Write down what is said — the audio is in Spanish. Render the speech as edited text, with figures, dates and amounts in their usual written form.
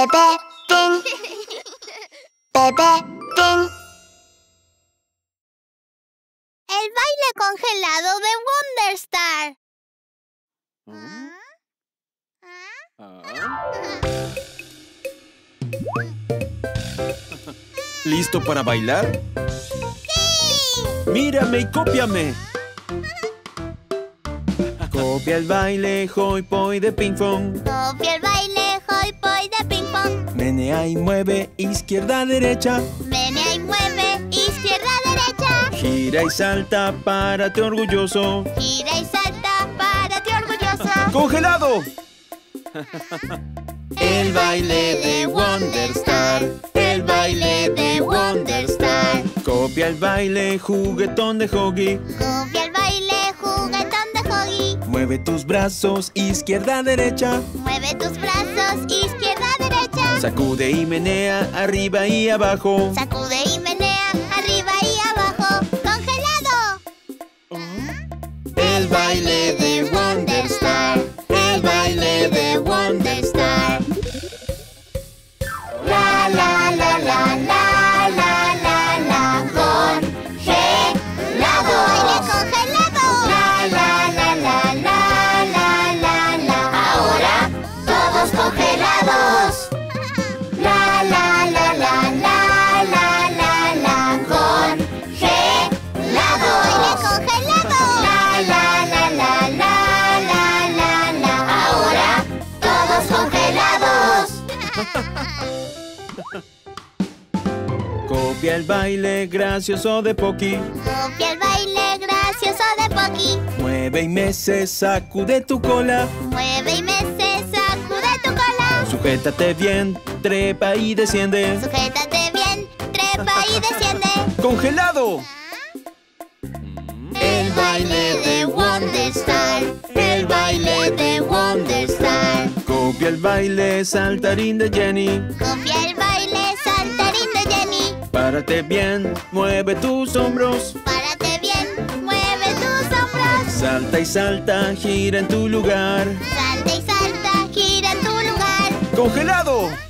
Pepe Ping. El baile congelado de Wonderstar. ¿Listo para bailar? ¡Sí! ¡Mírame y cópiame! Copia el baile Joi Poi de Pinkfong. Copia el baile Joi Poi de Pinkfong. Menea y mueve, izquierda, derecha. Menea y mueve, izquierda, derecha. Gira y salta, párate orgulloso. Gira y salta, párate orgulloso. ¡Congelado! El baile de Wonderstar. El baile de Wonderstar. Copia el baile juguetón de Hogi. Copia el baile juguetón de Hogi. Mueve tus brazos izquierda derecha. Mueve tus brazos izquierda derecha. Sacude y menea arriba y abajo. Sacude y menea arriba y abajo. ¡Congelado! El baile de Wonderstar. El baile de Wonderstar. La la la la la la la la. Congelado. Baile congelado. La la la la la la la la. Ahora todos congelados. La la la la la la la la. Congelado. Baile congelado. La la la la la la la la. Ahora todos congelados. Copia el baile gracioso de Poki. Copia el baile gracioso de Poki. Mueve y mece, sacude tu cola. Mueve y mece, sacude tu cola. Sujétate bien, trepa y desciende. Sujétate bien, trepa y desciende. ¡Congelado! El baile de Wonderstar. El baile de Wonderstar. Copia el baile saltarín de Jeni. Copia el baile saltarín de Jeni. Párate bien, mueve tus hombros. Párate bien, mueve tus hombros. Salta y salta, gira en tu lugar. Salta y salta, gira en tu lugar. ¡Congelado!